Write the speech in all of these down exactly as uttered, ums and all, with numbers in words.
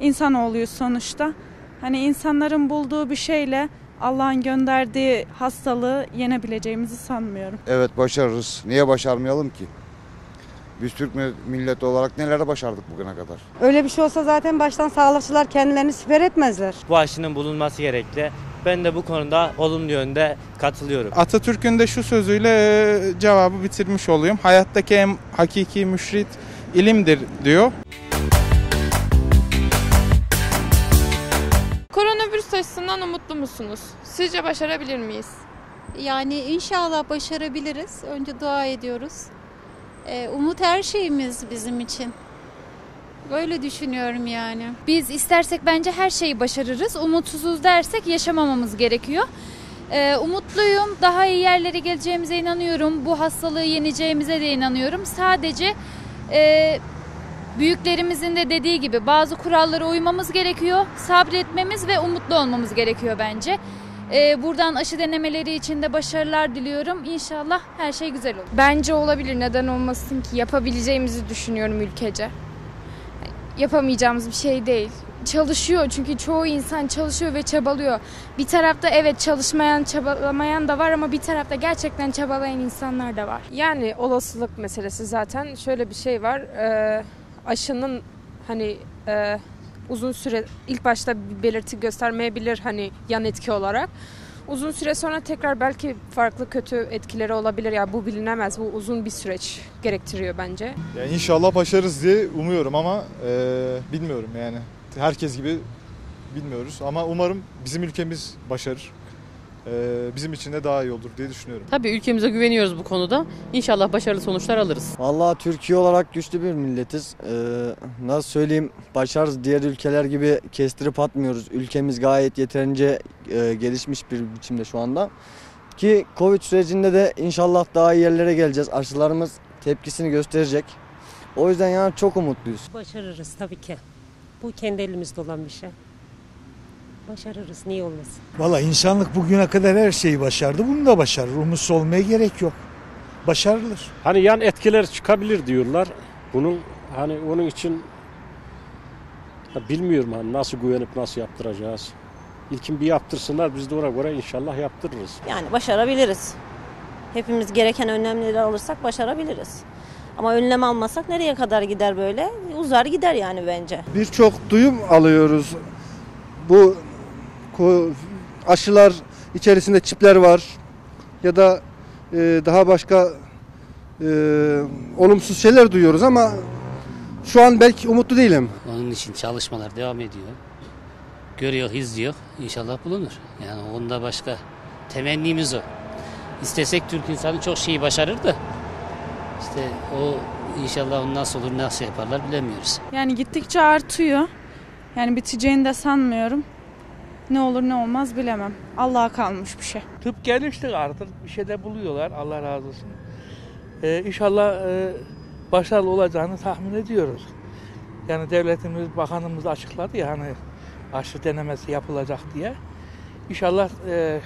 İnsanoğluyuz sonuçta. Hani insanların bulduğu bir şeyle Allah'ın gönderdiği hastalığı yenebileceğimizi sanmıyorum. Evet, başarırız. Niye başarmayalım ki? Biz Türk milleti olarak nelere başardık bugüne kadar? Öyle bir şey olsa zaten baştan sağlıkçılar kendilerini siper etmezler. Bu aşının bulunması gerekli. Ben de bu konuda olumlu yönde katılıyorum. Atatürk'ün de şu sözüyle cevabı bitirmiş olayım. Hayattaki en hakiki müşrit ilimdir diyor. Koronavirüs aşısından umutlu musunuz? Sizce başarabilir miyiz? Yani inşallah başarabiliriz. Önce dua ediyoruz. Umut her şeyimiz bizim için. Böyle düşünüyorum yani. Biz istersek bence her şeyi başarırız. Umutsuzuz dersek yaşamamamız gerekiyor. Ee, umutluyum. Daha iyi yerlere geleceğimize inanıyorum. Bu hastalığı yeneceğimize de inanıyorum. Sadece e, büyüklerimizin de dediği gibi bazı kurallara uymamız gerekiyor. Sabretmemiz ve umutlu olmamız gerekiyor bence. Ee, buradan aşı denemeleri için de başarılar diliyorum. İnşallah her şey güzel olur. Bence olabilir. Neden olmasın ki? Yapabileceğimizi düşünüyorum ülkece. Yapamayacağımız bir şey değil. Çalışıyor, çünkü çoğu insan çalışıyor ve çabalıyor. Bir tarafta evet çalışmayan, çabalamayan da var ama bir tarafta gerçekten çabalayan insanlar da var. Yani olasılık meselesi zaten. Şöyle bir şey var. E, aşının hani e, uzun süre ilk başta bir belirti göstermeyebilir hani yan etki olarak. Uzun süre sonra tekrar belki farklı kötü etkileri olabilir. Yani bu bilinemez. Bu uzun bir süreç gerektiriyor bence. Yani inşallah başarırız diye umuyorum ama e, bilmiyorum yani. Herkes gibi bilmiyoruz ama umarım bizim ülkemiz başarır. E, bizim için de daha iyi olur diye düşünüyorum. Tabii ülkemize güveniyoruz bu konuda. İnşallah başarılı sonuçlar alırız. Vallahi Türkiye olarak güçlü bir milletiz. E, nasıl söyleyeyim, başarırız. Diğer ülkeler gibi kestirip atmıyoruz. Ülkemiz gayet yeterince gelişmiş bir biçimde şu anda. Ki Covid sürecinde de inşallah daha iyi yerlere geleceğiz. Aşılarımız tepkisini gösterecek. O yüzden yani çok umutluyuz. Başarırız tabii ki. Bu kendi elimizde olan bir şey. Başarırız, niye olmasın? Vallahi insanlık bugüne kadar her şeyi başardı. Bunu da başarır. Umutsuz olmaya gerek yok. Başarılır. Hani yan etkiler çıkabilir diyorlar. Bunun hani onun için bilmiyorum hani nasıl güvenip nasıl yaptıracağız. İlkin bir yaptırsınlar, biz de ona göre inşallah yaptırırız. Yani başarabiliriz. Hepimiz gereken önlemleri alırsak başarabiliriz. Ama önlem almasak nereye kadar gider böyle? Uzar gider yani bence. Birçok duyum alıyoruz. Bu aşılar içerisinde çipler var ya da daha başka e, olumsuz şeyler duyuyoruz ama şu an belki umutlu değilim. Onun için çalışmalar devam ediyor. Görüyor, izliyor. İnşallah bulunur. Yani onda başka temennimiz o. İstesek Türk insanı çok şeyi başarır da işte o inşallah onu nasıl olur, nasıl yaparlar bilemiyoruz. Yani gittikçe artıyor. Yani biteceğini de sanmıyorum. Ne olur ne olmaz bilemem. Allah'a kalmış bir şey. Tıp gelişti artık. Bir şey de buluyorlar. Allah razı olsun. Ee, inşallah e, başarılı olacağını tahmin ediyoruz. Yani devletimiz, bakanımız açıkladı ya hani aşı denemesi yapılacak diye. İnşallah e,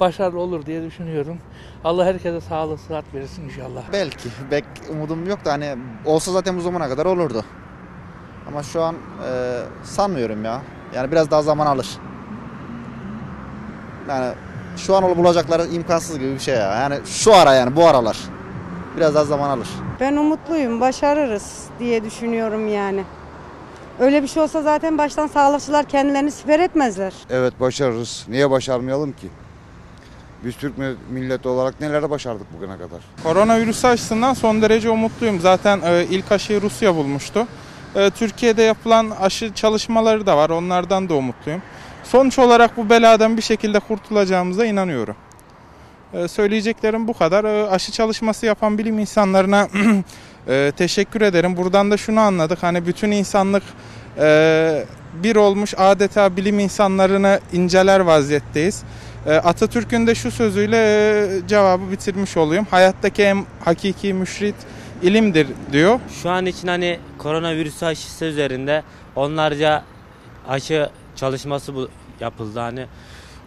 başarılı olur diye düşünüyorum. Allah herkese sağlık, sıhhat verirsin inşallah. Belki. Bek, umudum yok da hani olsa zaten bu zamana kadar olurdu. Ama şu an e, sanmıyorum ya. Yani biraz daha zaman alır. Yani şu an bulacakları imkansız gibi bir şey ya. Yani şu ara yani bu aralar. Biraz daha zaman alır. Ben umutluyum. Başarırız diye düşünüyorum yani. Öyle bir şey olsa zaten baştan sağlıkçılar kendilerini siper etmezler. Evet, başarırız. Niye başarmayalım ki? Biz Türk milleti olarak nelere başardık bugüne kadar? Koronavirüs aşısından son derece umutluyum. Zaten ilk aşıyı Rusya bulmuştu. Türkiye'de yapılan aşı çalışmaları da var. Onlardan da umutluyum. Sonuç olarak bu beladan bir şekilde kurtulacağımıza inanıyorum. Söyleyeceklerim bu kadar. Aşı çalışması yapan bilim insanlarına Ee, teşekkür ederim. Buradan da şunu anladık. Hani bütün insanlık e, bir olmuş, adeta bilim insanlarını inceler vaziyetteyiz. E, Atatürk'ün de şu sözüyle e, cevabı bitirmiş olayım. Hayattaki en hakiki müşrit ilimdir diyor. Şu an için hani koronavirüs aşısı üzerinde onlarca aşı çalışması yapıldı. Hani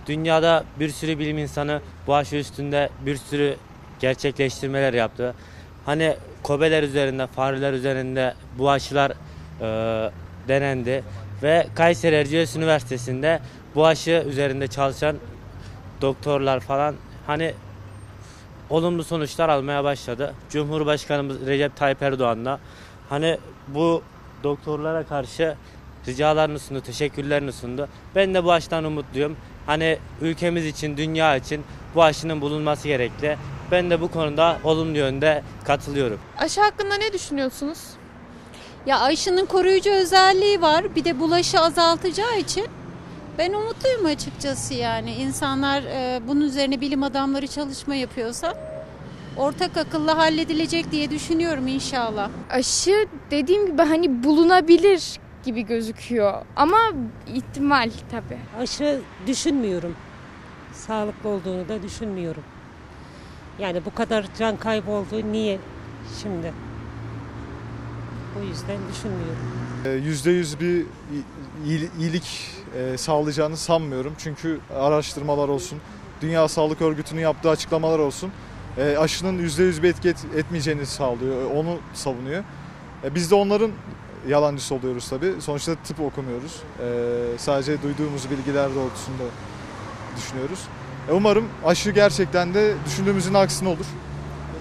dünyada bir sürü bilim insanı bu aşı üstünde bir sürü gerçekleştirmeler yaptı. Hani Kobeler üzerinde, fareler üzerinde bu aşılar e, denendi. ve Kayseri Erciyes Üniversitesi'nde bu aşı üzerinde çalışan doktorlar falan hani olumlu sonuçlar almaya başladı. Cumhurbaşkanımız Recep Tayyip Erdoğan'la hani bu doktorlara karşı ricalarını sundu, teşekkürlerini sundu. Ben de bu aşıdan umutluyum. Hani ülkemiz için, dünya için bu aşının bulunması gerekli. Ben de bu konuda olumlu yönde katılıyorum. Aşı hakkında ne düşünüyorsunuz? Ya aşının koruyucu özelliği var. Bir de bulaşı azaltacağı için ben umutluyum açıkçası yani. İnsanlar e, bunun üzerine bilim adamları çalışma yapıyorsa ortak akılla halledilecek diye düşünüyorum inşallah. Aşı dediğim gibi hani bulunabilir gibi gözüküyor ama ihtimal tabii. Aşı düşünmüyorum. Sağlıklı olduğunu da düşünmüyorum. Yani bu kadar can kaybı oldu niye şimdi? O yüzden düşünmüyorum. yüzde yüz bir iyilik sağlayacağını sanmıyorum. Çünkü araştırmalar olsun, Dünya Sağlık Örgütü'nün yaptığı açıklamalar olsun, aşının yüzde yüz bir etki etmeyeceğini sağlıyor, onu savunuyor. Biz de onların yalancısı oluyoruz tabii. Sonuçta tıp okumuyoruz. Sadece duyduğumuz bilgiler doğrultusunda düşünüyoruz. Umarım aşı gerçekten de düşündüğümüzün aksine olur,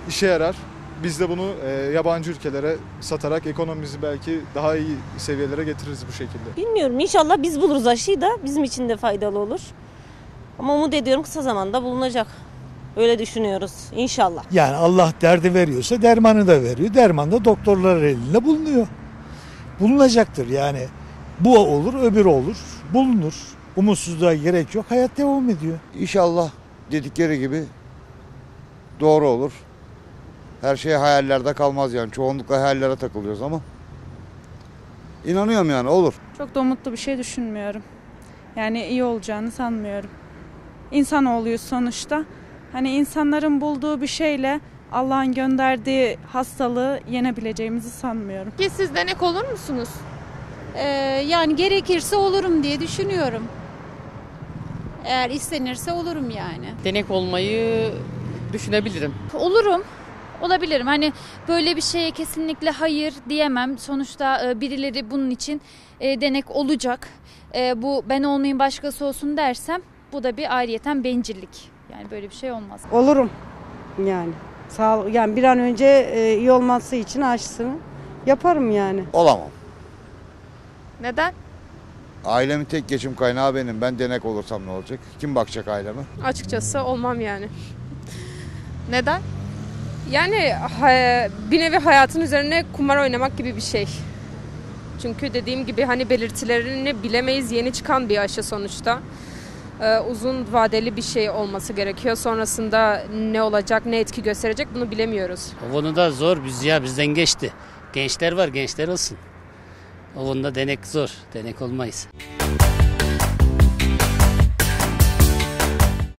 işe yarar. Biz de bunu e, yabancı ülkelere satarak ekonomimizi belki daha iyi seviyelere getiririz bu şekilde. Bilmiyorum, inşallah biz buluruz aşıyı da bizim için de faydalı olur. Ama umut ediyorum kısa zamanda bulunacak. Öyle düşünüyoruz inşallah. Yani Allah derdi veriyorsa dermanı da veriyor. Derman da doktorlar elinde bulunuyor. Bulunacaktır yani. Bu olur, öbürü olur. Bulunur. Umutsuzluğa gerek yok. Hayat devam ediyor. İnşallah dedikleri gibi doğru olur. Her şey hayallerde kalmaz yani. Çoğunlukla hayallere takılıyoruz ama inanıyorum yani olur. Çok da umutlu bir şey düşünmüyorum. Yani iyi olacağını sanmıyorum. İnsanoğluyuz sonuçta. Hani insanların bulduğu bir şeyle Allah'ın gönderdiği hastalığı yenebileceğimizi sanmıyorum. Ki siz denek olur musunuz? Ee, yani gerekirse olurum diye düşünüyorum. Eğer istenirse olurum yani. Denek olmayı düşünebilirim. Olurum. Olabilirim. Hani böyle bir şeye kesinlikle hayır diyemem. Sonuçta birileri bunun için denek olacak. Bu ben olmayayım başkası olsun dersem bu da bir ayrıyeten bencillik. Yani böyle bir şey olmaz. Olurum. Yani sağ yani bir an önce iyi olması için aşısını yaparım yani. Olamam. Neden? Ailemin tek geçim kaynağı benim. Ben denek olursam ne olacak? Kim bakacak aileme? Açıkçası olmam yani. Neden? Yani bir nevi hayatın üzerine kumar oynamak gibi bir şey. Çünkü dediğim gibi hani belirtilerini bilemeyiz, yeni çıkan bir aşı sonuçta. Ee, uzun vadeli bir şey olması gerekiyor. Sonrasında ne olacak, ne etki gösterecek bunu bilemiyoruz. O konuda zor, biz ya bizden geçti. Gençler var, gençler olsun. O konuda denek zor, denek olmayız.